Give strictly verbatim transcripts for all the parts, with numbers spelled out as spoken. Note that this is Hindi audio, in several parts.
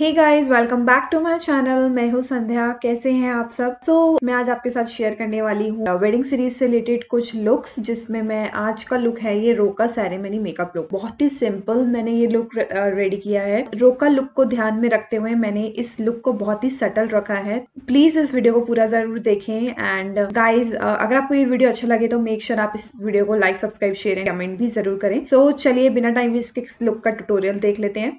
Hey guys welcome back to my channel. मैं हूँ संध्या। कैसे हैं आप सब? तो so, मैं आज आपके साथ शेयर करने वाली हूँ वेडिंग सीरीज से रिलेटेड कुछ लुक्स, जिसमें मैं आज का लुक है ये रोका सेरेमनी मेकअप लुक। बहुत ही सिंपल मैंने ये लुक रेडी किया है। रोका लुक को ध्यान में रखते हुए मैंने इस लुक को बहुत ही सटल रखा है। प्लीज इस वीडियो को पूरा जरूर देखें। एंड गाइज अगर आपको ये वीडियो अच्छा लगे तो मेक श्योर आप इस वीडियो को like, subscribe, share and comment भी जरूर करें। तो so, चलिए बिना टाइम वेस्ट के इस लुक का ट्यूटोरियल देख लेते हैं।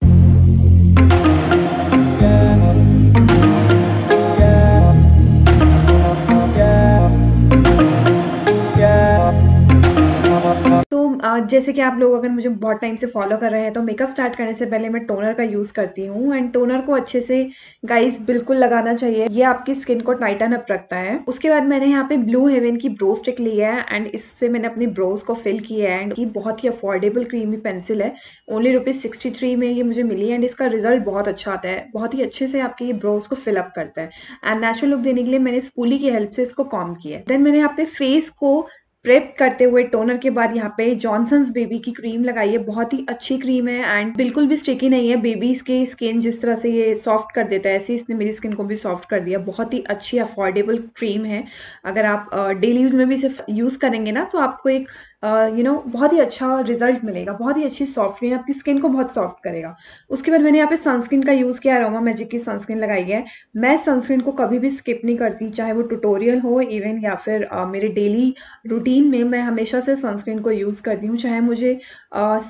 जैसे कि आप लोग अगर मुझे बहुत टाइम से फॉलो कर रहे हैं तो मेकअप स्टार्ट करने से पहले मैं टोनर का यूज़ करती हूँ। एंड टोनर को अच्छे से गाइस बिल्कुल लगाना चाहिए, ये आपकी स्किन को टाइटन अप रखता है। उसके बाद मैंने यहाँ पे ब्लू हेवन की ब्रो स्टिक ली है एंड इससे मैंने अपनी ब्रोज को फिल किया है। एंड ये बहुत ही अफोर्डेबल क्रीमी पेंसिल है, ओनली रुपीज सिक्सटी थ्री में ये मुझे मिली एंड इसका रिजल्ट बहुत अच्छा आता है। बहुत ही अच्छे से आपकी ये ब्रोज को फिलअप करता है। एंड नेचुरल लुक देने के लिए मैंने स्पूली की हेल्प से इसको कॉम किया है। देन मैंने अपने फेस को प्रेप करते हुए टोनर के बाद यहाँ पे जॉनसन्स बेबी की क्रीम लगाई है। बहुत ही अच्छी क्रीम है एंड बिल्कुल भी स्टिकी नहीं है। बेबीज की स्किन जिस तरह से ये सॉफ्ट कर देता है, ऐसे इसने मेरी स्किन को भी सॉफ्ट कर दिया। बहुत ही अच्छी अफोर्डेबल क्रीम है। अगर आप डेली यूज में भी सिर्फ यूज करेंगे ना तो आपको एक यू नो बहुत ही अच्छा रिजल्ट मिलेगा। बहुत ही अच्छी सॉफ्ट क्रीम, आपकी स्किन को बहुत सॉफ्ट करेगा। उसके बाद मैंने यहाँ पे सनस्क्रीन का यूज़ किया, अरोमा मैजिक की सनस्क्रीन लगाई है। मैं सनस्क्रीन को कभी भी स्किप नहीं करती, चाहे वो ट्यूटोरियल हो इवन या फिर uh, मेरे डेली रूटीन में मैं हमेशा से सनस्क्रीन को यूज़ करती हूँ। चाहे मुझे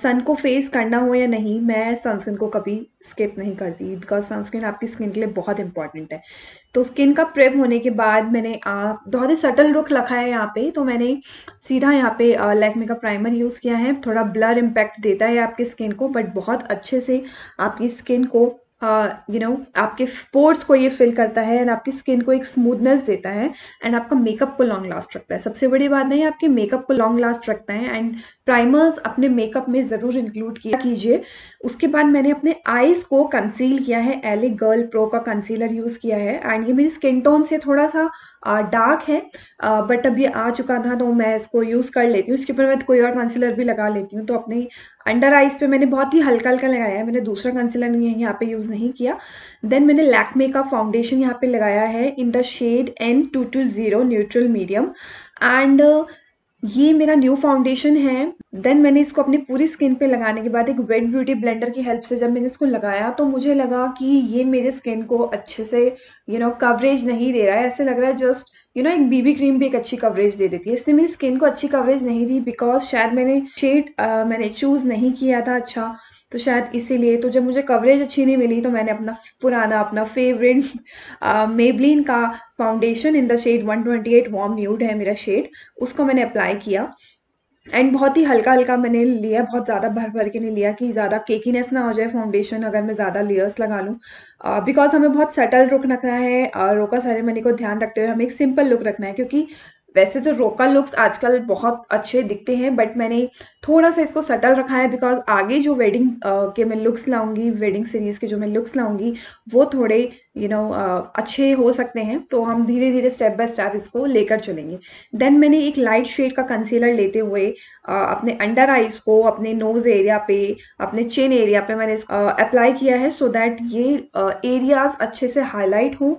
सन को फेस करना हो या नहीं, मैं सनस्क्रीन को कभी स्किप नहीं करती, बिकॉज सनस्क्रीन आपकी स्किन के लिए बहुत इंपॉर्टेंट है। तो स्किन का प्रेप होने के बाद मैंने बहुत ही सटल लुक रखा है यहाँ पे। तो मैंने सीधा यहाँ पे लैक्मे का प्राइमर यूज़ किया है। थोड़ा ब्लर इम्पैक्ट देता है आपकी स्किन को, बट बहुत अच्छे से आपकी स्किन को you uh, know you know, आपके पोर्स को ये फिल करता है एंड आपकी स्किन को एक स्मूथनेस देता है एंड आपका मेकअप को लॉन्ग लास्ट रखता है। सबसे बड़ी बात है आपके मेकअप को लॉन्ग लास्ट रखता है। एंड प्राइमर्स अपने मेकअप में ज़रूर इंक्लूड किया कीजिए। उसके बाद मैंने अपने आईज़ को कंसील किया है, एल ए गर्ल प्रो का कंसीलर यूज़ किया है। एंड ये मेरी स्किन टोन से थोड़ा सा डार्क है, बट अब ये आ चुका था तो मैं इसको यूज़ कर लेती हूँ। इसके ऊपर मैं कोई और कंसीलर भी लगा लेती हूँ। तो अपने अंडर आइज़ पे मैंने बहुत ही हल्का हल्का लगाया है, मैंने दूसरा कंसीलर यहाँ पे यूज़ नहीं किया। देन मैंने लैक्मे का फाउंडेशन यहाँ पे लगाया है in the shade N two two zero neutral medium and ये मेरा न्यू फाउंडेशन है। देन मैंने इसको अपनी पूरी स्किन पे लगाने के बाद एक वेट ब्यूटी ब्लेंडर की हेल्प से जब मैंने इसको लगाया तो मुझे लगा कि ये मेरे स्किन को अच्छे से यू नो कवरेज नहीं दे रहा है। ऐसे लग रहा है जस्ट यू नो एक बीबी क्रीम भी एक अच्छी कवरेज दे देती है, इसने मेरी स्किन को अच्छी कवरेज नहीं दी। बिकॉज शायद मैंने शेड uh, मैंने चूज़ नहीं किया था अच्छा, तो शायद इसीलिए। तो जब मुझे कवरेज अच्छी नहीं मिली तो मैंने अपना पुराना अपना फेवरेट मेबलिन uh, का foundation in the shade one twenty eight warm nude है मेरा शेड, उसको मैंने अप्लाई किया। एंड बहुत ही हल्का हल्का मैंने लिया, बहुत ज़्यादा भर भर के नहीं लिया कि ज़्यादा केकीनेस ना हो जाए फाउंडेशन अगर मैं ज़्यादा लेयर्स लगा लूँ। बिकॉज uh, हमें बहुत सटल लुक रखना है और रोका सेरेमनी को ध्यान रखते हुए हमें एक सिंपल लुक रखना है। क्योंकि वैसे तो रोका लुक्स आजकल बहुत अच्छे दिखते हैं, बट मैंने थोड़ा सा इसको सटल रखा है बिकॉज आगे जो वेडिंग uh, के मैं लुक्स लाऊंगी, वेडिंग सीरीज़ के जो मैं लुक्स लाऊंगी वो थोड़े you you know know, uh, अच्छे हो सकते हैं। तो हम धीरे धीरे स्टेप बाय स्टेप इसको लेकर चलेंगे। देन मैंने एक लाइट शेड का कंसीलर लेते हुए uh, अपने अंडर आइज़ को, अपने नोज़ एरिया पे, अपने चिन एरिया पे मैंने अप्लाई uh, किया है सो so दैट ये एरियाज़ uh, अच्छे से हाईलाइट हों।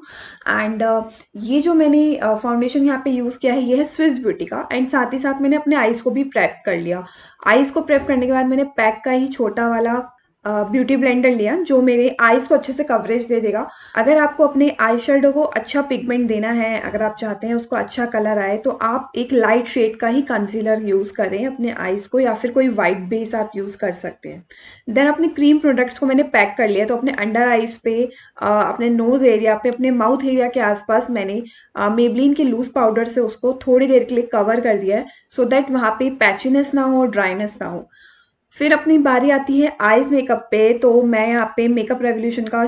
एंड uh, ये जो मैंने फाउंडेशन uh, यहाँ पे यूज़ किया है ये है स्विस ब्यूटी का। एंड साथ ही साथ मैंने अपने आइज़ को भी प्रेप कर लिया। आइज़ को प्रेप करने के बाद मैंने पैक का ही छोटा वाला ब्यूटी uh, ब्लेंडर लिया जो मेरे आइज़ को अच्छे से कवरेज दे देगा। अगर आपको अपने आई शेडो को अच्छा पिगमेंट देना है, अगर आप चाहते हैं उसको अच्छा कलर आए, तो आप एक लाइट शेड का ही कंसीलर यूज़ करें अपने आइज़ को, या फिर कोई वाइट बेस आप यूज़ कर सकते हैं। देन अपने क्रीम प्रोडक्ट्स को मैंने पैक कर लिया। तो अपने अंडर आइज़ पे, अपने नोज़ एरिया पे, अपने माउथ एरिया के आसपास मैंने मेबलिन के लूज़ पाउडर से उसको थोड़ी देर के लिए कवर कर दिया है सो दैट वहाँ पर पैचीनेस ना हो, ड्राइनेस ना हो। फिर अपनी बारी आती है आईज़ मेकअप पे। तो मैं यहाँ पे मेकअप रेवोल्यूशन का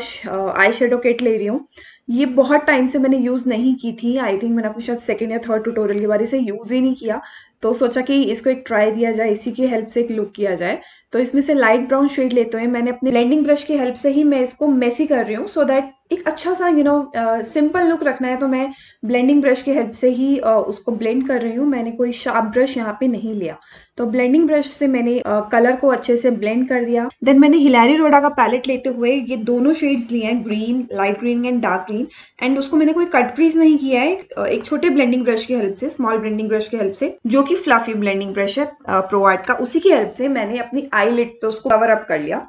आई शेडो किट ले रही हूँ। ये बहुत टाइम से मैंने यूज़ नहीं की थी, आई थिंक मैंने अपने शायद सेकेंड या थर्ड ट्यूटोरियल के बाद इसे यूज़ ही नहीं किया। तो सोचा कि इसको एक ट्राई दिया जाए, इसी की हेल्प से एक लुक किया जाए। तो इसमें से लाइट ब्राउन शेड लेते हुए मैंने अपने ब्लेंडिंग ब्रश की हेल्प से ही मैं इसको मेसी कर रही हूँ, सो दैट एक अच्छा सा यू नो सिंपल लुक रखना है तो मैं ब्लेंडिंग ब्रश की हेल्प से ही uh, उसको ब्लेंड कर रही हूँ। मैंने कोई शार्प ब्रश यहाँ पे नहीं लिया, तो ब्लेंडिंग ब्रश से मैंने कलर uh, को अच्छे से ब्लेंड कर दिया। देन मैंने हिलारी रोडा का पैलेट लेते हुए ये दोनों शेड्स लिए हैं, green, light green and dark green, and उसको मैंने कोई कट क्रीज नहीं किया है, एक छोटे ब्लेंडिंग ब्रश की हेल्प से, स्मॉल ब्लेंडिंग ब्रश की हेल्प से, जो कि फ्लफी ब्लेंडिंग ब्रश है प्रोवाइड uh, का, उसी की हेल्प से मैंने अपनी आईलिड पे उसको कवर अप कर लिया।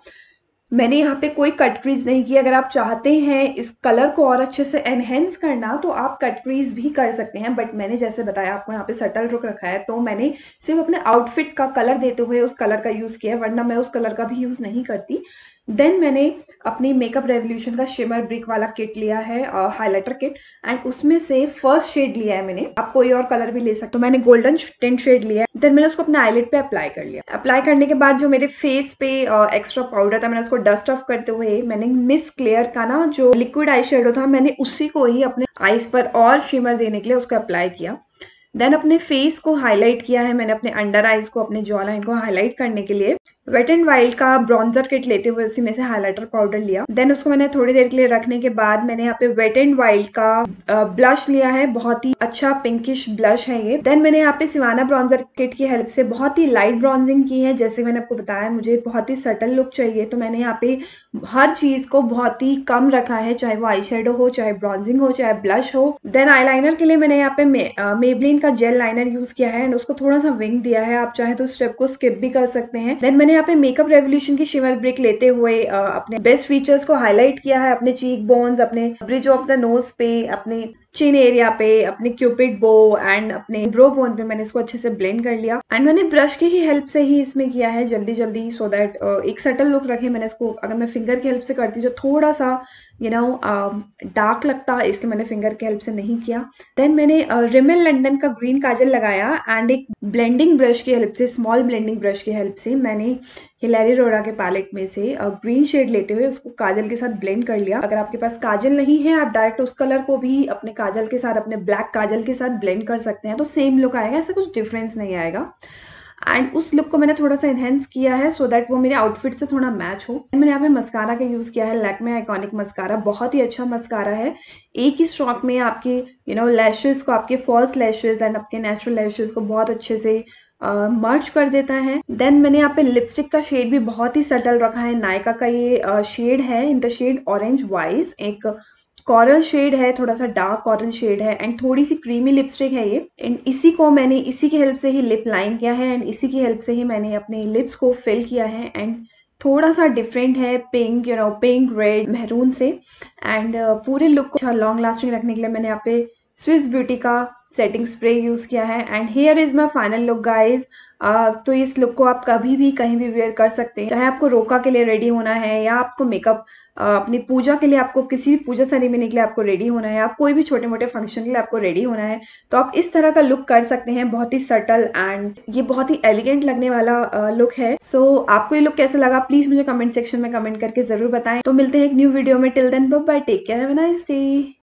मैंने यहाँ पे कोई कट क्रीज नहीं की। अगर आप चाहते हैं इस कलर को और अच्छे से एनहेंस करना तो आप कट क्रीज भी कर सकते हैं, बट मैंने जैसे बताया आपको यहाँ पे सटल लुक रखा है, तो मैंने सिर्फ अपने आउटफिट का कलर देते हुए उस कलर का यूज़ किया है, वरना मैं उस कलर का भी यूज़ नहीं करती। देन मैंने अपनी मेकअप रेवोल्यूशन का शिमर ब्रिक वाला किट लिया है, हाइलाइटर किट, एंड उसमें से फर्स्ट शेड लिया है मैंने। आप कोई और कलर भी ले सकते हो। तो मैंने गोल्डन टेंट शेड लिया है। देन मैंने उसको अपने आईलिड पे अप्लाई कर लिया। अप्लाई करने के बाद जो मेरे फेस पे एक्स्ट्रा पाउडर था, मैंने उसको डस्ट ऑफ करते हुए मैंने मिस क्लियर का ना जो लिक्विड आई शेडो था, मैंने उसी को ही अपने आईज पर और शिमर देने के लिए उसको अप्लाई किया। देन अपने फेस को हाईलाइट किया है मैंने, अपने अंडर आइज को, अपने जॉ लाइन को हाईलाइट करने के लिए वेट एंड वाइल्ड का ब्रॉन्जर किट लेते हुए उसी में से हाइलाइटर पाउडर लिया। देन उसको मैंने थोड़ी देर के लिए रखने के बाद मैंने यहाँ पे वेट एंड वाइल्ड का ब्लश लिया है, बहुत ही अच्छा पिंकिश ब्लश है ये। देन मैंने यहाँ पे सिवाना ब्रॉन्जर किट की हेल्प से बहुत ही लाइट ब्रॉन्जिंग की है। जैसे मैंने आपको बताया मुझे बहुत ही सटल लुक चाहिए, तो मैंने यहाँ पे हर चीज को बहुत ही कम रखा है, चाहे वो आई शेडो हो, चाहे ब्रॉन्जिंग हो, चाहे ब्लश हो। देन आई लाइनर के लिए मैंने यहाँ पे मेबलिन का जेल लाइनर यूज किया है एंड उसको थोड़ा सा विंग दिया है। आप चाहे तो उस स्टेप को स्किप भी कर सकते हैं। देन मैंने यहाँ पे मेकअप रेवोल्यूशन की शिमर ब्रिक लेते हुए आ, अपने बेस्ट फीचर्स को हाईलाइट किया है, अपने चीक बोन्स, अपने ब्रिज ऑफ द नोज पे, अपने चिन एरिया पे, अपने क्यूपिड बो एंड अपने ब्रो बोन पे मैंने इसको अच्छे से ब्लेंड कर लिया। एंड मैंने ब्रश की ही हेल्प से ही इसमें किया है जल्दी जल्दी, सो so दैट uh, एक सटल लुक रखे। मैंने इसको, अगर मैं फिंगर की हेल्प से करती जो थोड़ा सा यू नो डार्क लगता, इसलिए मैंने फिंगर की हेल्प से नहीं किया। देन मैंने रिमेल uh, लंडन का ग्रीन काजल लगाया एंड एक ब्लेंडिंग ब्रश की हेल्प से, स्मॉल ब्लेंडिंग ब्रश की हेल्प से मैंने हिलारी रोडा के पैलेट में से ग्रीन शेड लेते हुए उसको काजल के साथ ब्लेंड कर लिया। अगर आपके पास काजल नहीं है, आप डायरेक्ट उस कलर को भी अपने काजल के साथ, अपने ब्लैक काजल के साथ ब्लेंड कर सकते हैं, तो सेम लुक आएगा, ऐसा कुछ डिफरेंस नहीं आएगा। एंड उस लुक को मैंने थोड़ा सा एनहेंस किया है सो so दैट वो मेरे आउटफिट से थोड़ा मैच हो। मैंने यहाँ पे मस्कारा का यूज़ किया है, लैक्मे आइकॉनिक मस्कारा, बहुत ही अच्छा मस्कारा है। एक ही स्ट्रोक में आपके यू नो लैशेज को, आपके फॉल्स लैशेज एंड आपके नेचुरल लैशेज को बहुत अच्छे से मर्ज uh, कर देता है। देन मैंने यहाँ पे लिपस्टिक का शेड भी बहुत ही सटल रखा है, नायका का ये शेड uh, है, in the shade orange wise, एक कॉरल शेड है, थोड़ा सा डार्क कॉरल शेड है एंड थोड़ी सी क्रीमी लिपस्टिक है ये। एंड इसी को मैंने, इसी की हेल्प से ही लिप लाइन किया है एंड इसी की हेल्प से ही मैंने अपने लिप्स को फिल किया है। एंड थोड़ा सा डिफरेंट है, pink you know pink red मेहरून से, एंड uh, पूरे लुक को अच्छा लॉन्ग लास्टिंग रखने के लिए मैंने यहाँ पे स्विस ब्यूटी का सेटिंग स्प्रे यूज़ किया है। And here is my final look guys. तो इस लुक को आप कभी भी कहीं भी वेयर कर सकते हैं, चाहे आपको रोका के लिए रेडी होना है या आपको मेकअप uh, अपनी पूजा के लिए, आपको किसी भी पूजा सेरेमनी के लिए आपको रेडी होना है, आप कोई भी छोटे मोटे फंक्शन के लिए आपको रेडी होना है, तो आप इस तरह का लुक कर सकते हैं। बहुत ही सटल एंड ये बहुत ही एलिगेंट लगने वाला लुक uh, है। सो so, आपको ये लुक कैसा लगा प्लीज़ मुझे कमेंट सेक्शन में कमेंट करके ज़रूर बताएं। तो मिलते हैं एक न्यू वीडियो में, till then bye bye, take care, have a nice day.